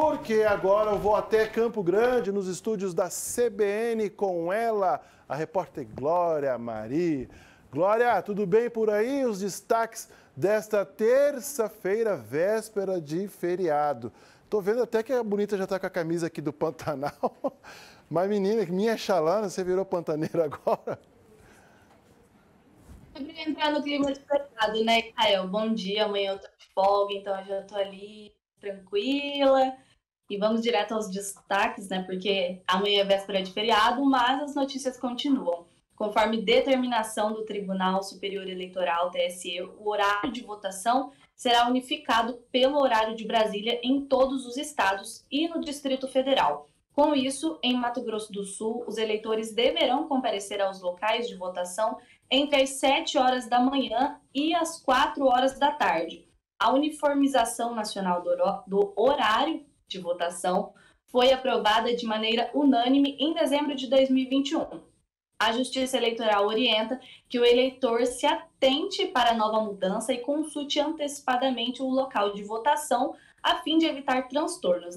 Porque agora eu vou até Campo Grande, nos estúdios da CBN, com ela, a repórter Glória Maria. Glória, tudo bem por aí? Os destaques desta terça-feira, véspera de feriado. Tô vendo até que a Bonita já tá com a camisa aqui do Pantanal. Mas, menina, minha xalana, você virou pantaneira agora? Sobre entrar no clima de feriado, né, Israel? Bom dia, amanhã eu tô de folga, então eu já tô ali tranquila. E vamos direto aos destaques, né, porque amanhã é véspera de feriado, mas as notícias continuam. Conforme determinação do Tribunal Superior Eleitoral, TSE, o horário de votação será unificado pelo horário de Brasília em todos os estados e no Distrito Federal. Com isso, em Mato Grosso do Sul, os eleitores deverão comparecer aos locais de votação entre as 7 horas da manhã e as 4 horas da tarde. A uniformização nacional do horário de votação foi aprovada de maneira unânime em dezembro de 2021. A Justiça Eleitoral orienta que o eleitor se atente para a nova mudança e consulte antecipadamente o local de votação a fim de evitar transtornos.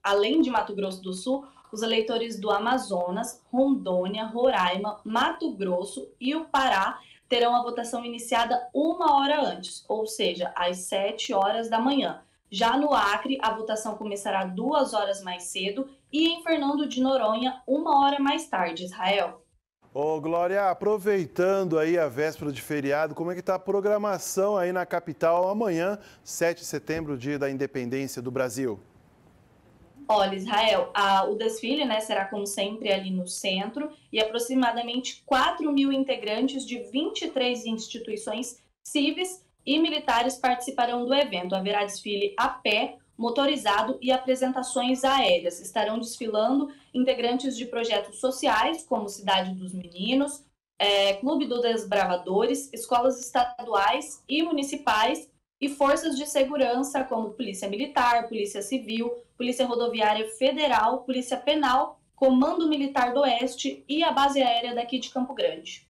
Além de Mato Grosso do Sul, os eleitores do Amazonas, Rondônia, Roraima, Mato Grosso e o Pará terão a votação iniciada 1 hora antes, ou seja, às 7 horas da manhã. Já no Acre, a votação começará 2 horas mais cedo e em Fernando de Noronha, 1 hora mais tarde, Israel. Ô, Glória, aproveitando aí a véspera de feriado, como é que tá a programação aí na capital amanhã, 7 de setembro, dia da independência do Brasil? Olha, Israel, o desfile, né, será como sempre ali no centro e aproximadamente 4.000 integrantes de 23 instituições civis e militares participarão do evento. Haverá desfile a pé, motorizado e apresentações aéreas. Estarão desfilando integrantes de projetos sociais, como Cidade dos Meninos, Clube dos Desbravadores, escolas estaduais e municipais e forças de segurança, como Polícia Militar, Polícia Civil, Polícia Rodoviária Federal, Polícia Penal, Comando Militar do Oeste e a Base Aérea daqui de Campo Grande.